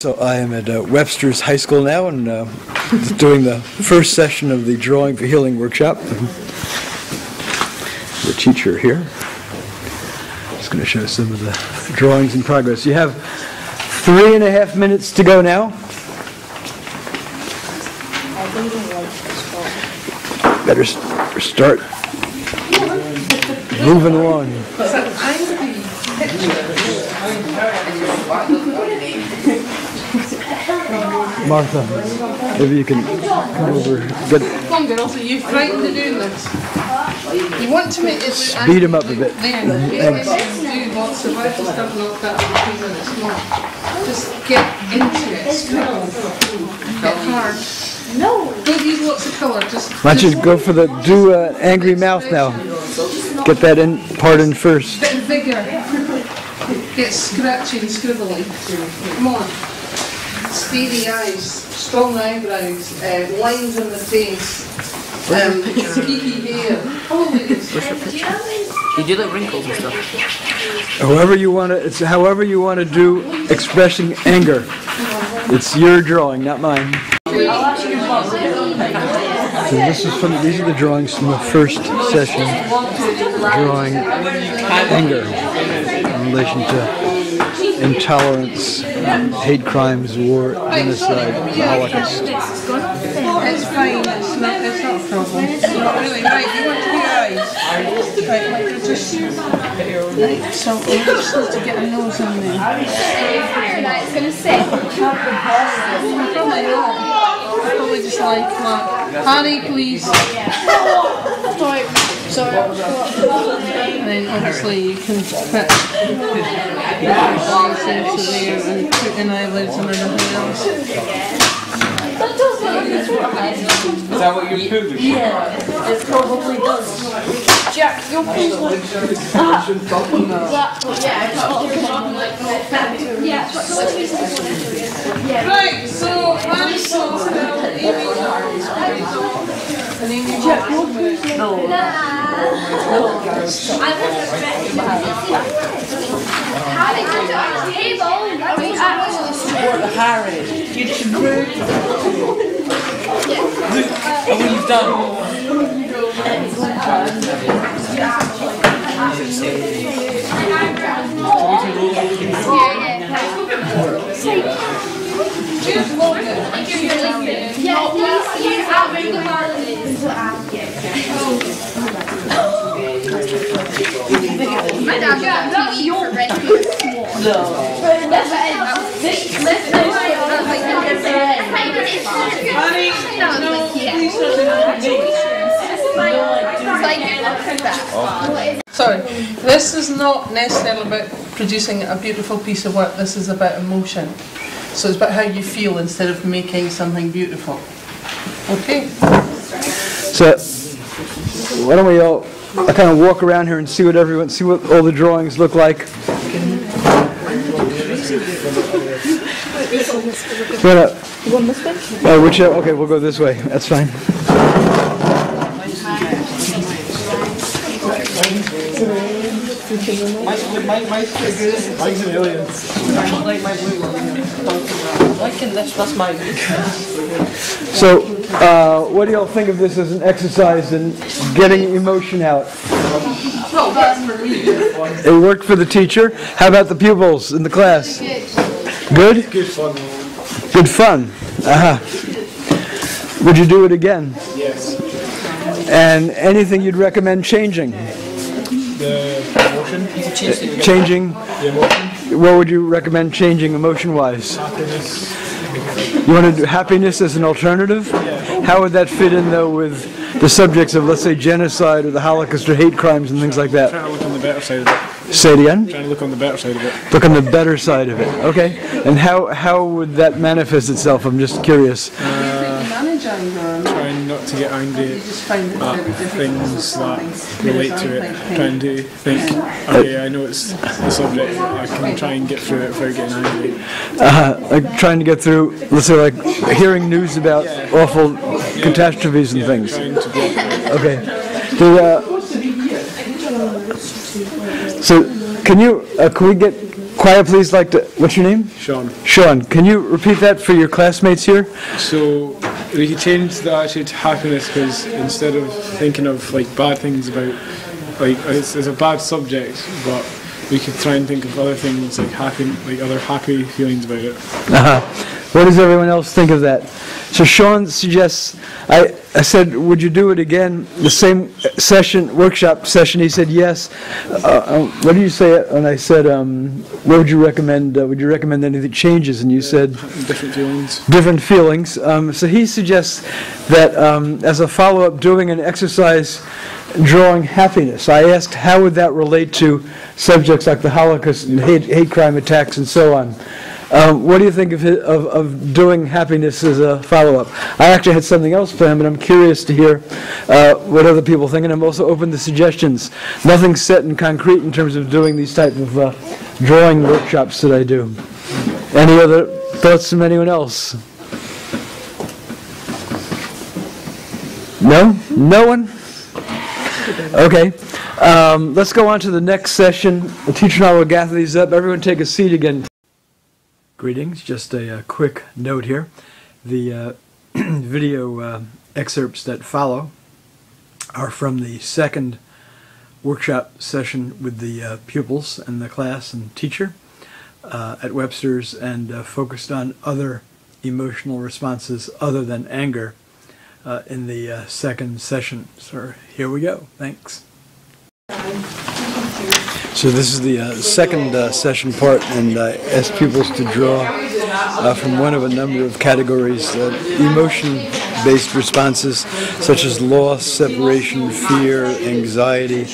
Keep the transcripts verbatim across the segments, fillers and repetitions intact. So I am at uh, Webster's High School now and uh, doing the first session of the Drawing for Healing workshop. The teacher here. I'm just going to show some of the drawings in progress. You have three and a half minutes to go now. Better start moving along. Martha, if you can come over. Get Come on, girls, are you frightened of doing this? You want to make it speed them up a bit. There, do lots of work and stuff like that in two minutes more. Just get into it. Struggle. Get hard. No. Don't use lots of colour. Just. Why don't you go for the do uh, angry mouth now? Get that in part in first. Bit bigger. Get scratchy and scribbly. Come on. Steady eyes, strong eyebrows, uh, lines in the face, um, peaky hair. You do like wrinkles and stuff. However you want to, it's however you want to do expressing anger. It's your drawing, not mine. So this is from these are the drawings from the first session, drawing anger in relation to intolerance, hate crimes, war, genocide, the Holocaust. It's fine, it's not, it's not a problem. Really, right, you want to do your eyes? Right, just like so, you're supposed to get a nose on there. It's going to say. Probably not. Probably just like, like, Harry, please. So, and then obviously you can put eyebrows into there and put an eyelids and everything else. Is that what you're proving? Yeah, it probably does. Jack, you're proving. Yeah. Right, so I saw the Harry, you should move. Look at what you've done. My dog got T V for breakfast. No. That's honey, no, please don't do that. Sorry, this is not necessarily about producing a beautiful piece of work. This is about emotion. So it's about how you feel instead of making something beautiful. Okay? So, why don't we all... I kind of walk around here and see what everyone, see what all the drawings look like. Oh, which, okay, we'll go this way. That's fine. So, uh, what do y'all think of this as an exercise in getting emotion out? It worked for the teacher. How about the pupils in the class? Good? Good fun. Good fun. Uh-huh. Would you do it again? Yes. And anything you'd recommend changing? The emotion. Changing. The emotion. What would you recommend changing emotion-wise? Happiness. You want to do happiness as an alternative? Yeah. How would that fit in, though, with the subjects of, let's say, genocide or the Holocaust or hate crimes and things like that? Try to look on the better side of it. Say it again? Try to look on the better side of it. Look on the better side of it. Okay. And how, how would that manifest itself? I'm just curious. Uh, trying not to get angry at things that relate to it. Try and do think, okay, I know it's the subject, I can try and get through it without getting angry. Uh, like trying to get through, let's say, like hearing news about yeah. awful yeah. catastrophes and yeah, things. Okay. The, uh, so, can you, uh, can we get Choir, please, like to, what's your name? Sean. Sean, can you repeat that for your classmates here? So we changed the attitude to happiness because instead of thinking of like bad things about, like it's, it's a bad subject, but we could try and think of other things like happy, like other happy feelings about it. Uh-huh. What does everyone else think of that? So Sean suggests, I, I said, would you do it again, the same session, workshop session? He said, yes. Uh, um, what do you say? And I said, um, what would you recommend? Uh, would you recommend anything changes? And you yeah, said, different feelings. Different feelings. Um, so he suggests that um, as a follow-up, doing an exercise drawing happiness. I asked, how would that relate to subjects like the Holocaust and hate, hate crime attacks and so on? Um, what do you think of, his, of, of doing happiness as a follow-up? I actually had something else planned, but I'm curious to hear uh, what other people think, and I'm also open to suggestions. Nothing's set in concrete in terms of doing these type of uh, drawing workshops that I do. Any other thoughts from anyone else? No? No one? Okay. Um, let's go on to the next session. The teacher and I will gather these up. Everyone take a seat again. Greetings. Just a, a quick note here. The uh, video uh, excerpts that follow are from the second workshop session with the uh, pupils and the class and teacher uh, at Webster's, and uh, focused on other emotional responses other than anger uh, in the uh, second session. So here we go. Thanks. So this is the uh, second uh, session part, and I uh, asked pupils to draw uh, from one of a number of categories, uh, emotion-based responses such as loss, separation, fear, anxiety,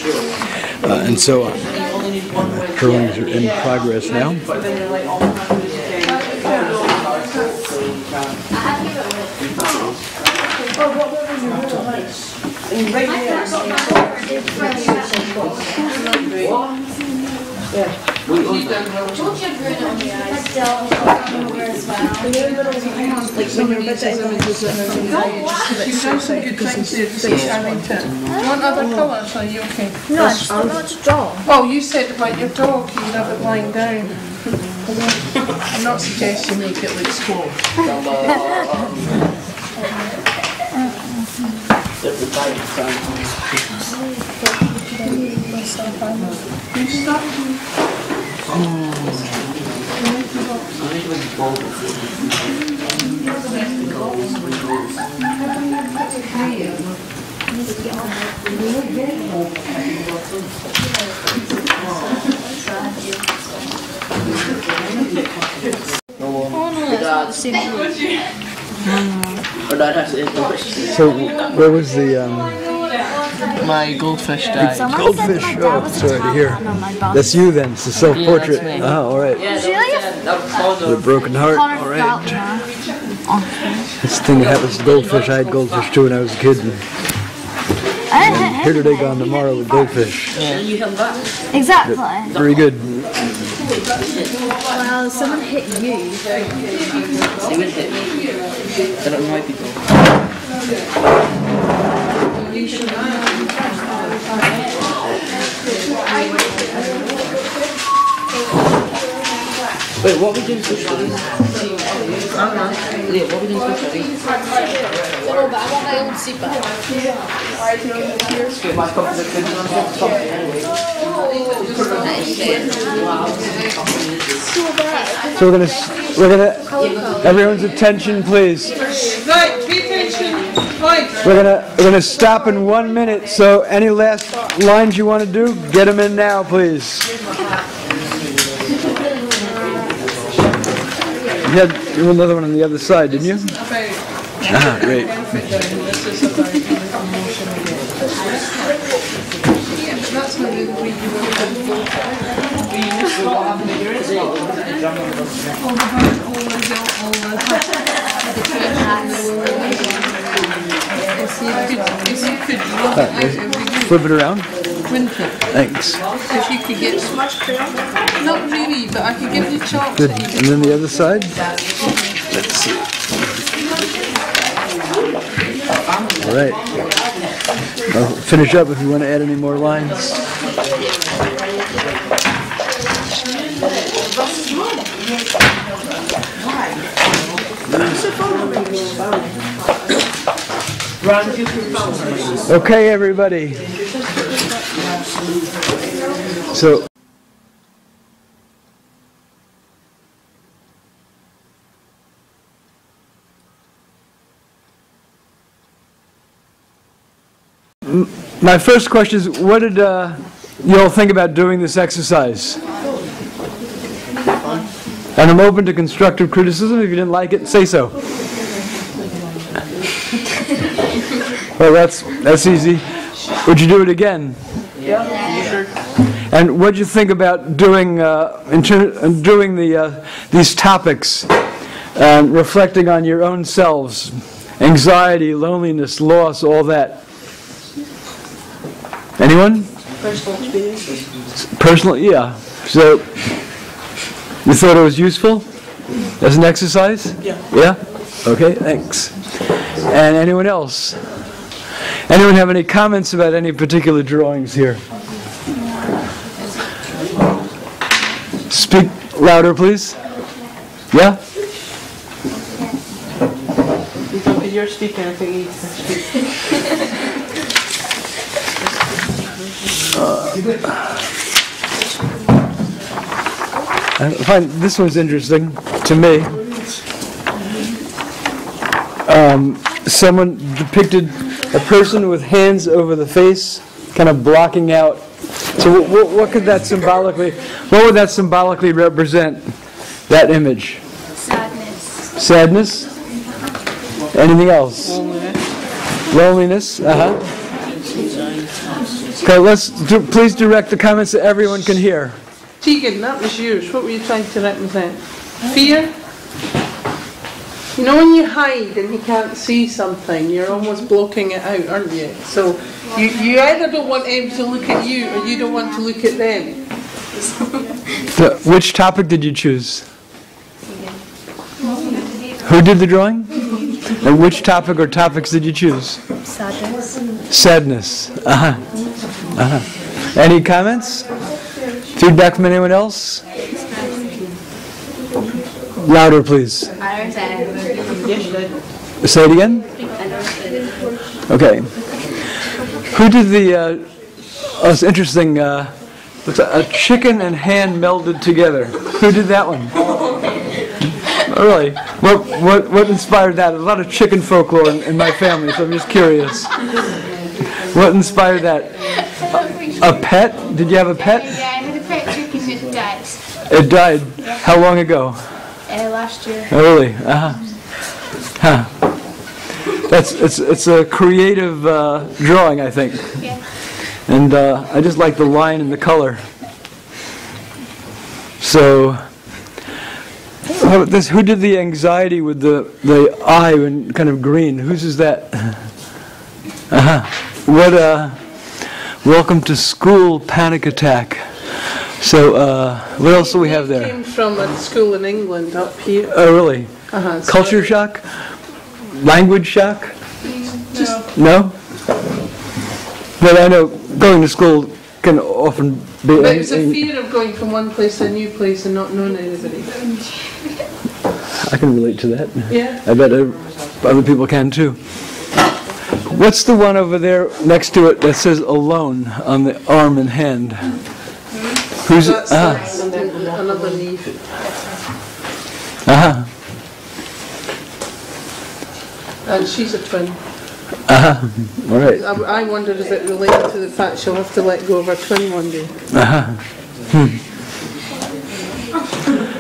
uh, and so on. The drawings are in progress now. Yeah. We need them. Don't you agree on the eyes? Like when you're bit of a Don't watch. You've done some good things here. You want other colours? Are you okay? No, it's not a dog. Oh, you said about your dog. You love it lying down. I'm not suggesting you make it look small. So where was the um my goldfish died. Goldfish, oh, sorry to hear. That's you then, it's a self-portrait. Yeah, oh, all right. The broken heart, all right. This thing that happens to goldfish, I had goldfish too when I was a kid. And here today, gone tomorrow with goldfish. Yeah. Exactly. But very good. Well, someone hit you. Someone hit me. Then it might be gold. Wait, what are we doing for studies? Uh-huh. Leah, what are we doing for studies? I don't know, but I want my own seat back. It might come from the prison on top anyway. So we're going to, we're going to, everyone's attention please. Right, pay attention. We're gonna we're gonna stop in one minute. So any last lines you want to do, get them in now, please. You had another one on the other side, didn't you? Ah, great. Flip it around. Thanks. If you could get much better. Not really, but I could give you chocolate. Good. And then the other side. Let's see. All right. I'll finish up if you want to add any more lines. Okay, everybody. So. My first question is, what did uh, you all think about doing this exercise? And I'm open to constructive criticism. If you didn't like it, say so. Well, that's that's easy. Would you do it again? Yeah. yeah. And what did you think about doing uh, in doing the uh, these topics, um, reflecting on your own selves, anxiety, loneliness, loss, all that? Anyone? Personal experiences. Personal, yeah. So, you thought it was useful as an exercise? Yeah. Yeah? Okay, thanks. And anyone else? Anyone have any comments about any particular drawings here? Speak louder, please. Yeah? You're speaking, I think you can speak. uh, I find this one's interesting to me. Um, someone depicted a person with hands over the face, kind of blocking out. So, what, what could that symbolically? What would that symbolically represent? That image. Sadness. Sadness. Anything else? Loneliness. Loneliness. Uh huh. Okay, let's do, please direct the comments that everyone can hear. Tegan, that was yours. What were you trying to represent? Fear? You know when you hide and you can't see something, you're almost blocking it out, aren't you? So you, you either don't want them to look at you or you don't want to look at them. So, which topic did you choose? Who did the drawing? And which topic or topics did you choose? Sadness. Sadness. Uh-huh. Uh-huh. Any comments? Feedback from anyone else? Louder, please. I understand. Say it again? Okay. Who did the, uh, oh, it's interesting, uh, a chicken and hand melded together. Who did that one? Oh, really? What, what, what inspired that? A lot of chicken folklore in, in my family, so I'm just curious. What inspired that? A, a pet? Did you have a pet? It died. Yeah. How long ago? Uh, last year. Early. Uh huh. Huh. That's it's it's a creative uh, drawing, I think. Yeah. And uh, I just like the line and the color. So, how about this? Who did the anxiety with the the eye and kind of green? Whose is that? Uh huh. What a welcome to school panic attack. So, uh, what else do we have there? It came from a school in England up here. Oh, really? Uh-huh, so culture shock? Language shock? Mm, no. No? But I know going to school can often be... But it's a fear of going from one place to a new place and not knowing anybody. I can relate to that. Yeah. I bet other people can, too. What's the one over there next to it that says alone on the arm and hand? Who's it? Ah. Another leaf. Uh huh. And she's a twin. Uh huh. All right. I, I wondered if it related to the fact she'll have to let go of her twin one day. Uh huh. Hmm.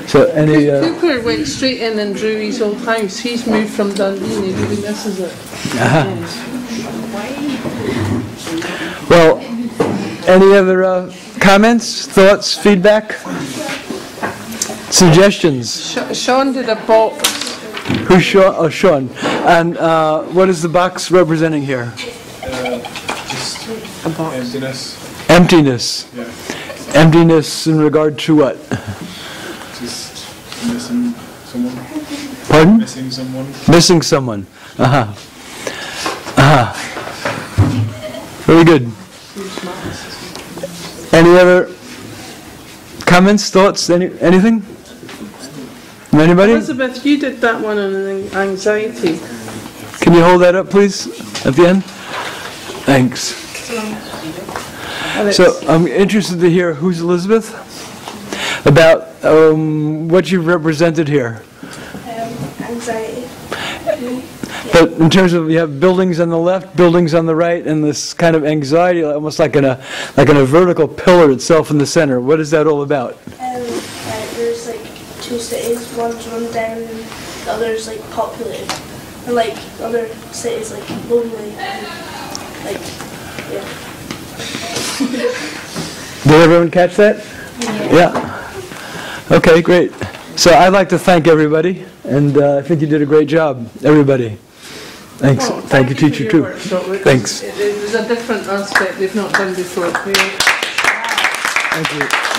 So any. Uh, Cooper went straight in and drew his old house. He's moved from Dundee. Maybe this is it. Uh huh. Well, any other. Uh, Comments, thoughts, feedback, suggestions? Sh Sean did a box. Who's Sean? Oh, Sean. And uh, what is the box representing here? Uh, just a box. Emptiness. Emptiness. Yeah. Emptiness in regard to what? Just missing someone. Pardon? Missing someone. Missing someone. Uh huh. Uh huh. Very good. Any other comments, thoughts, any, anything? Anybody? Elizabeth, you did that one on anxiety. Can you hold that up, please, at the end? Thanks. So I'm interested to hear, who's Elizabeth? About um, what you've represented here. Anxiety. But in terms of, you have buildings on the left, buildings on the right, and this kind of anxiety, almost like in a like in a vertical pillar itself in the center. What is that all about? Um, uh, there's like two cities. One's run down, and the other's like populated, and like the other cities like lonely, and like yeah. Did everyone catch that? Yeah. Yeah. Okay, great. So I'd like to thank everybody, and uh, I think you did a great job, everybody. Thanks. Oh, thank, thank you, teacher, too. Thanks. It was a different aspect they've not done before. Thank you.